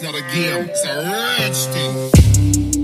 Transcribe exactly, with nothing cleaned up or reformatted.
It's not a game, it's a rage thing.